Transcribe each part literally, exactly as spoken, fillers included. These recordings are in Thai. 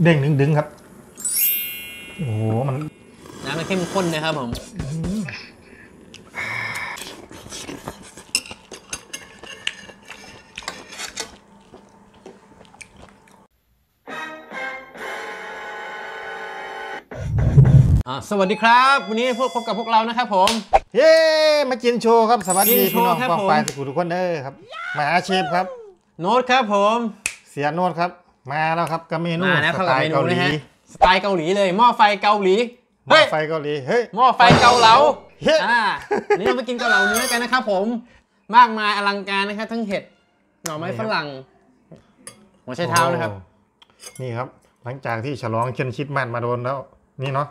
เด้งดึงๆครับโอ้โหมันน้ำมันเข้มข้นนะครับผมสวัสดีครับวันนี้พบกับพวกเรานะครับผมเย้มากินโชว์ครับสวัสดีพี่น้องกองปลายทุกทุกคนเด้อครับมาอาเชฟครับโน้ตครับผมเสียโน้ตครับมาแล้วครับกับเมนูสไตล์เกาหลีสไตล์เกาหลีเลยหม้อไฟเกาหลีหม้อไฟเกาหลีเฮ้ยหม้อไฟเกาเหลาอ่านี่เราไปกินเกาเหลาเนื้อกันนะครับผมมากมายอลังการนะครับทั้งเห็ดหน่อไม้ฝรั่งหัวไชเท้านะครับนี่ครับหลังจากที่ฉลองเชนชิดมันมาโดนแล้วนี่เนาะ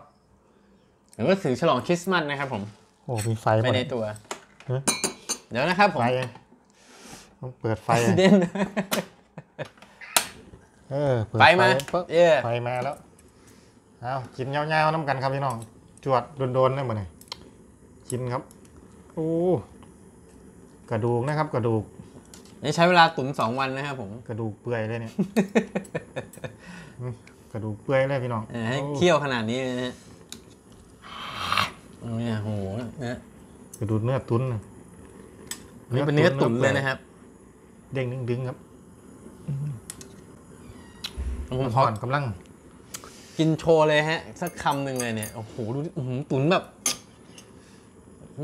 หรือว่าสื่อฉลองคริสต์มาสนะครับผมโอ้มีไฟไปในตัวเดี๋ยวนะครับผมต้องเปิดไฟเด่นเออเปิดไฟมาเย่ไฟมาแล้วเอากินเงาเงาน้ำกันครับพี่น้องจวดโดนๆได้หมดเลยกินครับโอ้กระดูกนะครับกระดูกนี่ใช้เวลาตุ๋นสองวันนะครับผมกระดูกเปื่อยเลยเนี่ยกระดูกเปื่อยเลยพี่น้องให้เคี่ยวขนาดนี้นะเนี่ยโหเนี่ยไปดูเนื้อตุ๋นนะนี่เป็นเนื้อตุ๋นเลยนะครับเด้งดึงๆครับผมขอกำลังกินโชว์เลยฮะสักคำหนึ่งเลยเนี่ยโอ้โหดูตุ๋นแบบ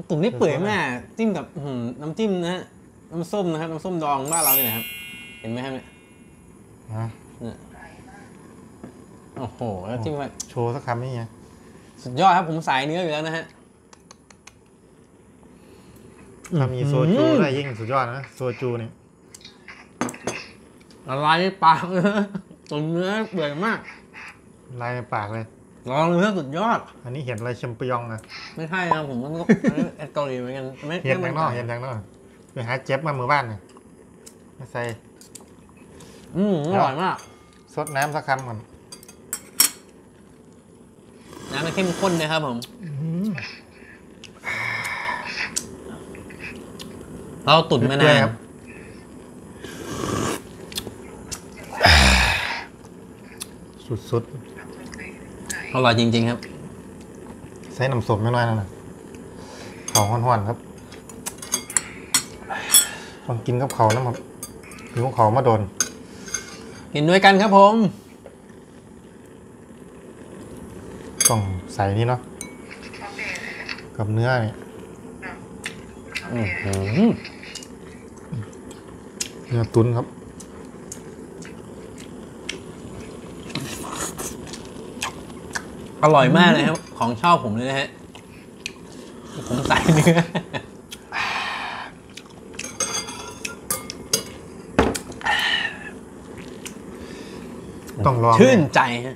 ตุ๋นนี่เปื่อยมากจิ้มกับน้ำจิ้มนะฮะน้ำส้มนะครับน้ำส้มดองบ้านเราเนี่ยครับเห็นไหมครับเนี่ยโอ้โหแล้วจิ้มแบบโชว์สักคำนี่ไงสุดยอดครับผมสายเนื้ออยู่แล้วนะฮะถ้ามีโซจูได้ยิ่งสุดยอดนะโซจูเนี่ยละลายในปากเลยตุ๋นเนื้อเปื่อยมากละลายในปากเลยลองเนื้อสุดยอดอันนี้เห็ดอะไรแชมเปญนะไม่ใช่นะผมมันเกาหลีเหมือนกันเห็ดแตงนอกเห็ดแตงนอกไปหาเจ็บมาหมู่บ้านเนี่ยมาใส่อืมอร่อยมากซดน้ำสักคำก่อนน้ำมันเข้มข้นนะครับผมเราตุ๋นมานานสุดๆอร่อยจริงๆครับใส่น้ำส้มไม่น้อยนะนะเขาห่อนๆครับลองกินกับเขาแล้วครับหิวเขามาโดนกินด้วยกันครับผมต้องใส่นี่เนาะกับเนื้อเนี่ยเนื้อตุ๋นครับอร่อยมากเลยครับของชอบผมเลยนะฮะผมใส่เนื้อต้องลองชื่นใจฮะ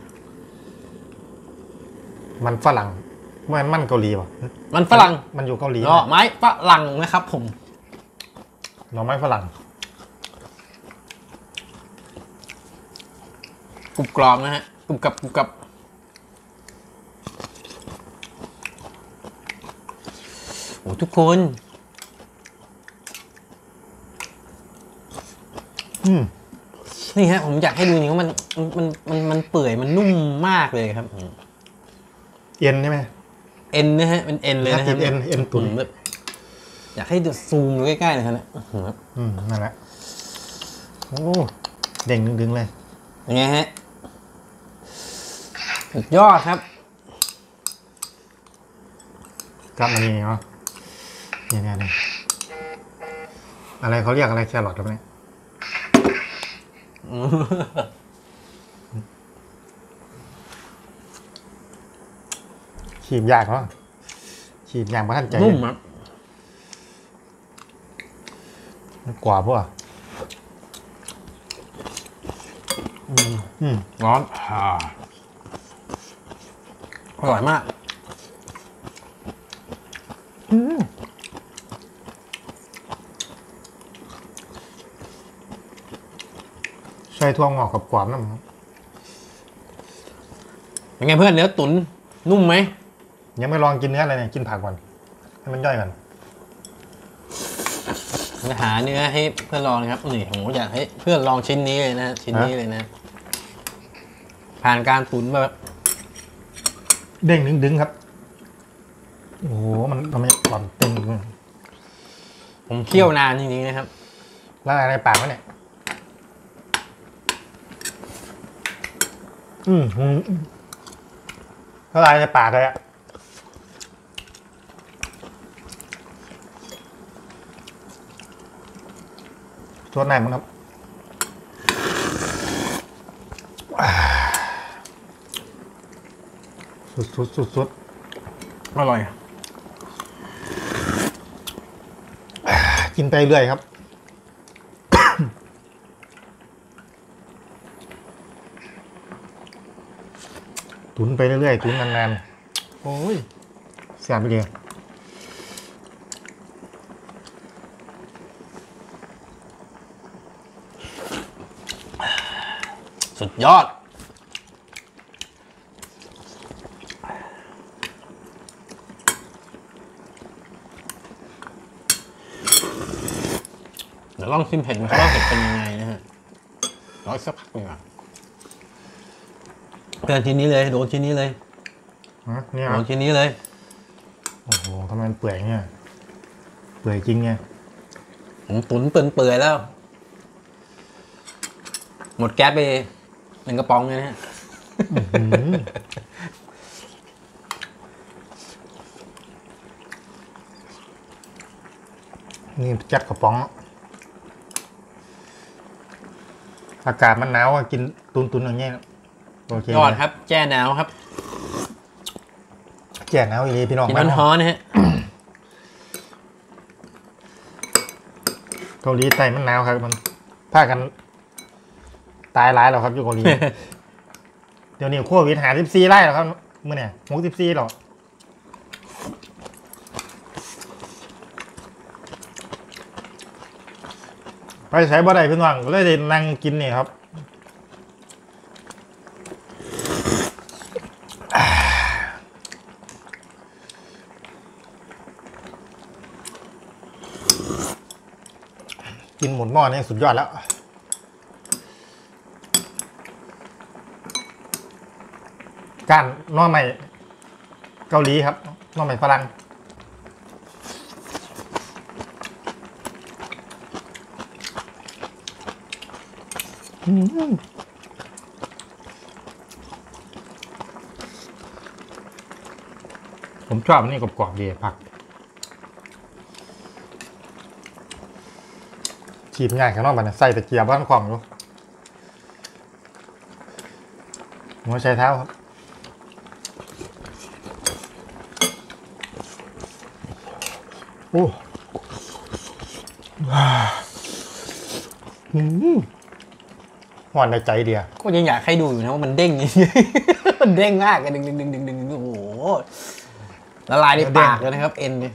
มันฝรั่งมันมันเกาหลีป่ะมันฝรั่งมันอยู่เกาหลีหน่อไม้ฝรั่งนะครับผมหน่อไม้ฝรั่งกรุบกรอบนะฮะกรุบกับกรุบกับโอ้ทุกคนอืมนี่ฮะผมอยากให้ดูนี่ว่ามันมันมันมันเปื่อยมันนุ่มมากเลยครับเอ็นใช่ไหมเอ็นนะฮะเป็นเอ็นเลยนะครับเอ็นเอ็นตุ๋นแบบอยากให้ดูซูมดูใกล้ๆเลยครับเนี่ยอืมนั่นแหละโอ้เด้งดึงๆเลยยังไงฮะสุดยอดครับกลับมานี่เนาะเนี่ยเนี่ยเนี่ยอะไรเขาเรียกอะไรแครอทครับเนี่ยฉีบยากเนาะฉีบยากมาท่านใจนุ่มครับกว่าพวกอืมร้อนอร่อยมากอืมใส่ถั่วงอกกับกวามน้ำครับเป็นไงเพื่อนเนื้อตุ๋นนุ่มไหมยังไม่ลองกินเนื้ออะไรเนี่ยกินผักก่อนให้มันย่อยก่อนหาเนื้อให้เพื่อนลองนะครับนี่ผมอยากให้เพื่อนลองชิ้นนี้เลยนะชิ้นนี้เลยนะ ผ่านการตุ๋นแบบเด้งดึงๆครับโอ้โหมันทำไมหล่อนเต็มผมเคี่ยวนานจริงๆนะครับแล้วอะไรปากวะเนี่ยอืมอะไรในปากเลยอะรสไหนมั้งครับสุดสุดสุดสุดอร่อยกินไปเรื่อยครับ ตุ๋นไปเรื่อยๆตุ๋นนานๆโอ้ยเสียไปเลยสุดยอดเดี๋ยวลองชิมเผ็ดมันว่าเผ็ดเป็นยังไงนะฮะร้อยสักพักหนึ่งอ่ะเดินชิ้นนี้เลยโดนชิ้นนี้เลยโดนชิ้นนี้เลยโอ้โหทำไมเปื่อยเนี่ยเปื่อยจริงเนี่ยผมตุ๋นเปื่อยแล้วหมดแก๊สไปหนึ่งกระป๋องเลยนะฮะนี่แจ็คกระป๋องอากาศมันหนาวกินตุนๆอย่างเงี้ยยอดครับแจ่หนาวครับแจ่หนาวอีลีพี่น้องกินมันฮ้อนนะฮะเกาหลีใต้มันหนาวครับมันพากันตายร้ายแล้วครับอยู่เกาหลีเดี๋ยวนี้โควิดหาสิบสี่ไร่แล้วครับเมื่อเนี่ยหกสิบสี่หรอไปใช้บ่ได้พี่น้องก็เลยนั่งกินนี่ครับกินหมดหม้อนี่สุดยอดแล้วก้านหน่อไม้เกาหลีครับหน่อไม้ฝรั่งผมชอบอันนี้กรอบๆดีผักฉีบง่ายข้างนอกมันใส่ตะเกียบบ้านความรู้หัวใช้เท้าครับโอ้หืมหอนในใจเดียวก็ยังอยากให้ดูอยู่นะว่ามันเด้งอย่างนี้มันเด้งมากกันดึงดึงดึงดึงดึงโอ้โหละลายในปากเลยนะครับเอ็นเนี่ย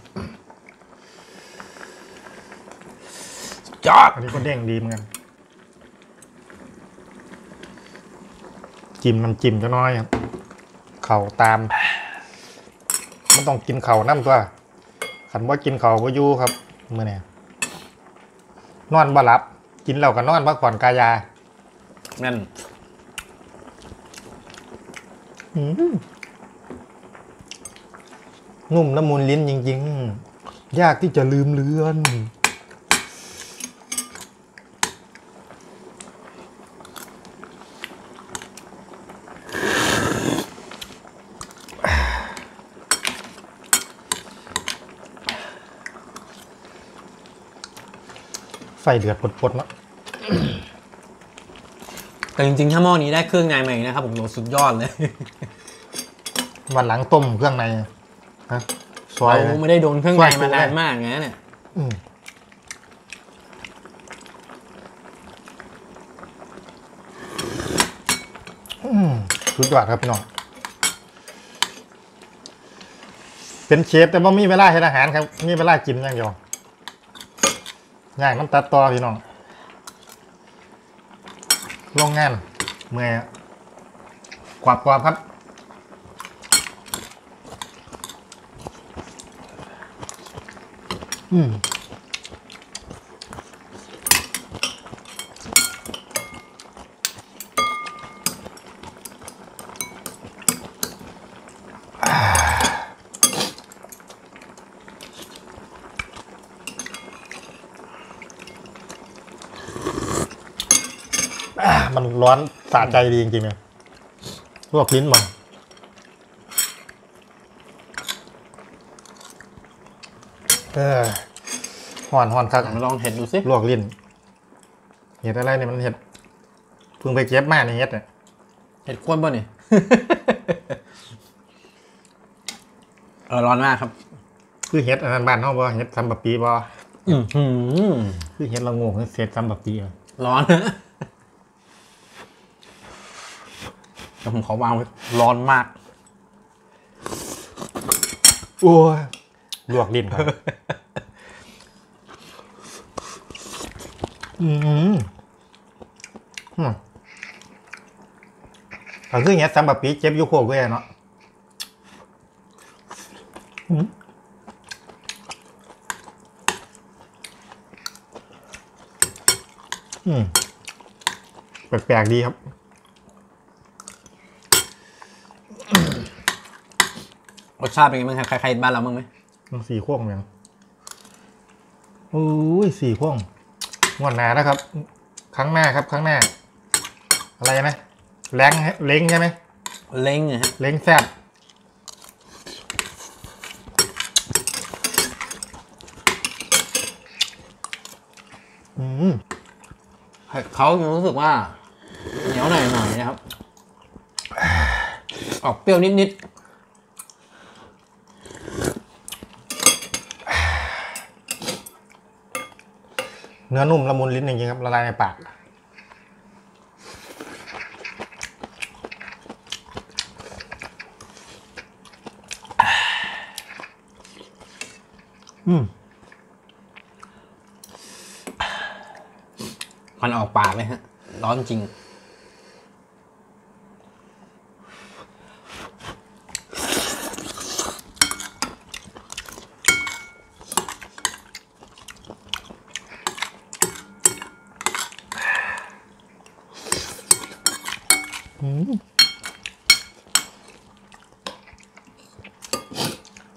จอดอันนี้ก็เด้งดีเหมือนกันจิ้มมันจิ้มจะน้อยครับเข่าตามมันต้องกินเข่าน้ำตัวขันว่ากินเขาก็ยู่ครับเมื่อเนี่ยนอนบ่หลับกินเหล้ากับนอนพักผ่อนกายานั่นนุ่มละมุนลิ้นจริงๆยากที่จะลืมเลือนไฟเดือดปดๆนะแต่จริงๆถ้าหม้อนี้ได้เครื่องในใหม่นะครับผมโหสุดยอดเลยวันหลังต้มเครื่องในฮะซอยไม่ได้โดนเครื่องในมานานมากไงเนี่ยสุดยอดครับพี่น้องเป็นเชฟแต่ว่ามีเวลาเฮ็ดอาหารครับมีเวลากินอย่างเดียวง่ายมันตัดต่อพี่น้องโรงงานเมื่อกวาดกวาดครับอืม มันร้อนสะใจดีจริงๆเนี่ยลวกลิ้นมันเออห่อนห่อนครับลองเห็ดดูสิลวกลิ้นเห็ดอะไรเนี่ยมันเห็ดเพิ่งไปเก็บมาเนี่ยเห็ดเนี่ยเห็ดข้วนป่ะนี่เออร้อนมากครับคือเห็ดอันนั้นบ้านเขาบ่เห็ดซัมบับปีบ่อือคือเห็ดละโง่คือเศษซัมบับปีอ่ะร้อนแต่ผมขอวางไว้ร้อนมากโอ้ยลวกลิ้นครับอืมอืมก็คือเห็ดซัมบับปีเจ็บอยู่โคกเว้ยเนาะอืมอืมแปลกๆดีครับรสชาติเป็นไงบ้างครับใครๆบ้านเราบ้างไหมสี่ข้วงยังโอ้ยสี่ข้วงงวดหนานะครับครั้งหน้าครับครั้งหน้าอะไรนะแรงเล้งใช่ไหมเล้งฮะเล้งแซ่บอืมเขารู้สึกว่าเหนียวหน่อยหน่อยนะครับออกเปรี้ยวนิดนิดเนื้อนุ่มละมุนลิ้นจริงๆครับละลายในปากอืมมันออกปากเลยฮะร้อนจริง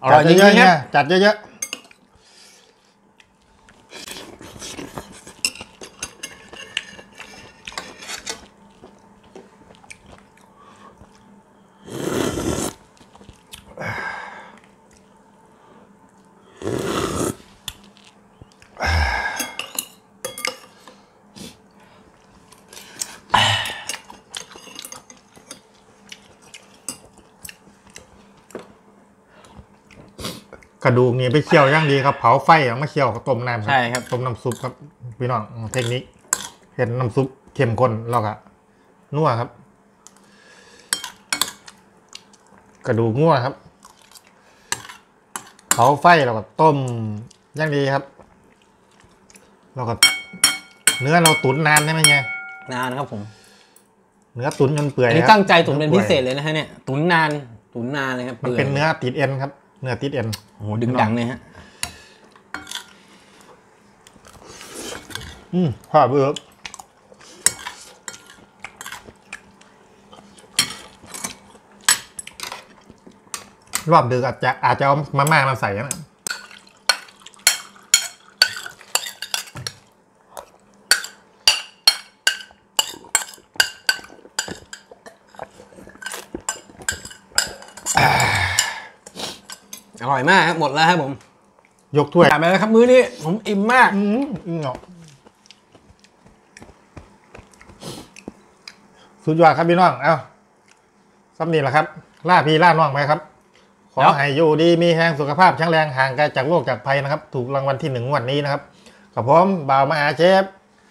อร่อยเยอะๆจัดเยอะๆกระดูกนี่ไปเคี่ยวย่างดีครับเผาไฟอย่างไม่เคี่ยวต้มน้ำครับใช่ครับต้มน้ำซุปครับพี่น้องเทคนิคเห็นน้ำซุปเข้มข้นแล้วก็นัวครับกระดูกงัวครับเผาไฟแล้วก็ต้มย่างดีครับแล้วก็เนื้อเราตุ๋นนานได้ไหมเนี่ยนานครับผมเนื้อตุ๋นจนเปื่อยนี่ตั้งใจตุ๋นเป็นพิเศษเลยนะฮะเนี่ยตุ๋นนานตุ๋นนานเลยครับมันเป็นเนื้อติดเอ็นครับเนื้อติดเอ็นโอ้โหดึงดังเลยฮะอืมภาพเบอร์รอบดึกอาจจะอาจจะเอามาม่ามาใส่นะอร่อยมากครับหมดแล้วครับผมยกถ้วยไปแล้วครับมื้อนี้ผมอิ่มมากอืมอิ่มเนาะสุดยอดครับพี่น้องเอ้าสำนีแหละครับล่าพี่ล่าน้องไปครับขอให้อยู่ดีมีแรงสุขภาพแข็งแรงห่างไกลจากโรคจากภัยนะครับถูกรางวัลที่หนึ่งงวดนี้นะครับกับผมบ่าวมหาเชฟ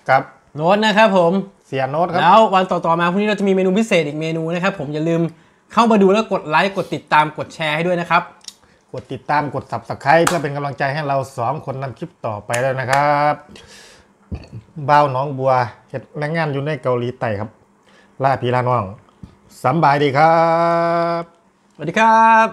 กับโน้ตนะครับผมเสียโน้ตครับแล้ววันต่อๆมาพรุ่งนี้เราจะมีเมนูพิเศษอีกเมนูนะครับผมอย่าลืมเข้ามาดูแล้วกดไลค์กดติดตามกดแชร์ให้ด้วยนะครับกดติดตามกด ซับสไครบ์ เพื่อเป็นกำลังใจให้เราสองคนนำคลิปต่อไปแล้วนะครับบ่าวน้องบัวเฮ็ดแรงงานอยู่ในเกาหลีใต้ครับล่าพี่ล่าน้องสำบายดีครับสวัสดีครับ